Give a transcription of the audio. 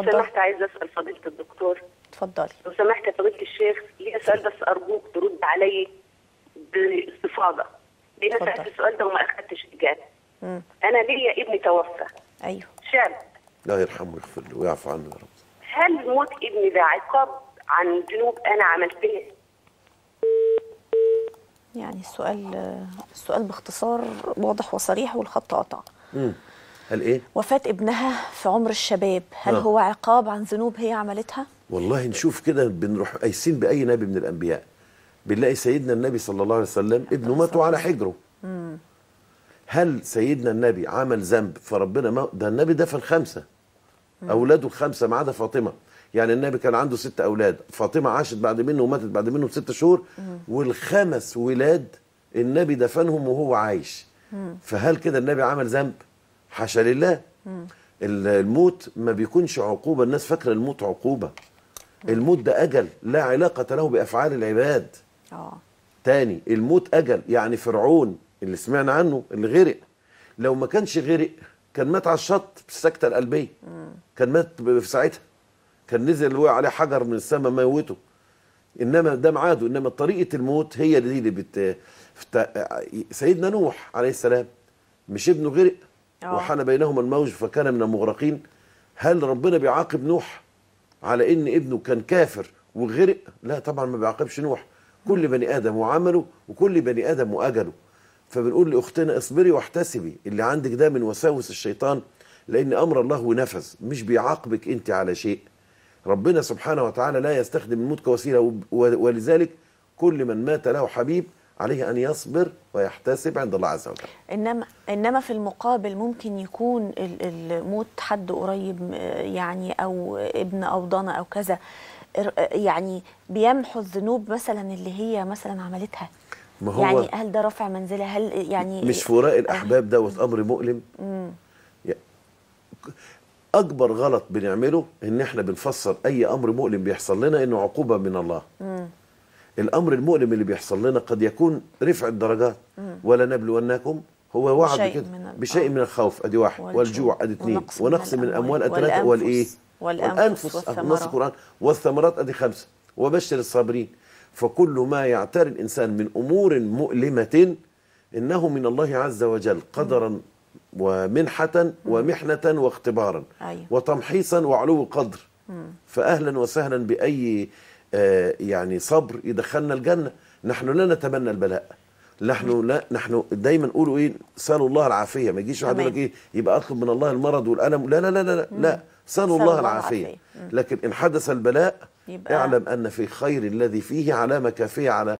لو سمحت عايز اسال فضيله الدكتور. اتفضلي. لو سمحت يا فضيله الشيخ ليه اسال بس ارجوك ترد عليا باستفاضه، لان انا سالت السؤال ده وما اخدتش اجابه. انا ليا ابني توفى. ايوه. شاب. لا يرحمه ويغفر له ويعفو عنه يا رب. هل موت ابني ده عقاب عن ذنوب انا عملتها؟ يعني السؤال باختصار واضح وصريح والخط قطع. هل ايه؟ وفاة ابنها في عمر الشباب، هل هو عقاب عن ذنوب هي عملتها؟ والله نشوف كده، بنروح قايسين باي نبي من الانبياء. بنلاقي سيدنا النبي صلى الله عليه وسلم ابنه ماتوا على حجره. هل سيدنا النبي عمل ذنب فربنا ما ده النبي دفن 5 اولاده ال5 ما عدا فاطمه، يعني النبي كان عنده 6 اولاد، فاطمه عاشت بعد منه وماتت بعد منه ب6 شهور، وال5 ولاد النبي دفنهم وهو عايش. فهل كده النبي عمل ذنب؟ حاشا لله. الموت ما بيكونش عقوبه، الناس فاكره الموت عقوبه. الموت ده اجل لا علاقه له بافعال العباد. تاني، الموت اجل، يعني فرعون اللي سمعنا عنه اللي غرق، لو ما كانش غرق كان مات على الشط بالسكته القلبيه، كان مات في ساعتها، كان نزل وقع عليه حجر من السماء موته. انما ده ميعاده، انما طريقه الموت هي دي اللي سيدنا نوح عليه السلام مش ابنه غرق وحال بينهما الموج فكان من المغرقين؟ هل ربنا بيعاقب نوح على ان ابنه كان كافر وغرق؟ لا طبعا ما بيعاقبش نوح، كل بني ادم وعمله وكل بني ادم واجله. فبنقول لاختنا اصبري واحتسبي، اللي عندك ده من وساوس الشيطان، لان امر الله نفذ، مش بيعاقبك انت على شيء. ربنا سبحانه وتعالى لا يستخدم الموت كوسيله، ولذلك كل من مات له حبيب عليه ان يصبر ويحتسب عند الله عز وجل. انما في المقابل ممكن يكون الموت حد قريب، يعني او ابن او ضنا او كذا، يعني بيمحو الذنوب مثلا اللي هي مثلا عملتها. ما هو يعني هل ده رفع منزله؟ هل يعني مش فراق الاحباب دوت امر مؤلم؟ اكبر غلط بنعمله ان احنا بنفسر اي امر مؤلم بيحصل لنا انه عقوبه من الله. الامر المؤلم اللي بيحصل لنا قد يكون رفع الدرجات. ولا نبلونكم، هو وعد كده بشيء من الخوف ادي واحد، والجوع ادي 2، ونقص من الاموال ادي 3، والايه والانفس نص القران، والثمرات ادي 5، وبشر الصابرين. فكل ما يعتري الانسان من امور مؤلمه انه من الله عز وجل قدرا ومنحه ومحنه واختبارا. وتمحيصا وعلو القدر. فاهلا وسهلا باي يعني صبر يدخلنا الجنه. نحن لا نتمنى البلاء، نحن دايما نقولوا ايه، سالوا الله العافيه. ما يجيش واحد يقول لك ايه يبقى اطلب من الله المرض والالم، لا لا لا لا, لا. سالوا الله العافيه. لكن ان حدث البلاء اعلم ان في خير الذي فيه علامه كافيه على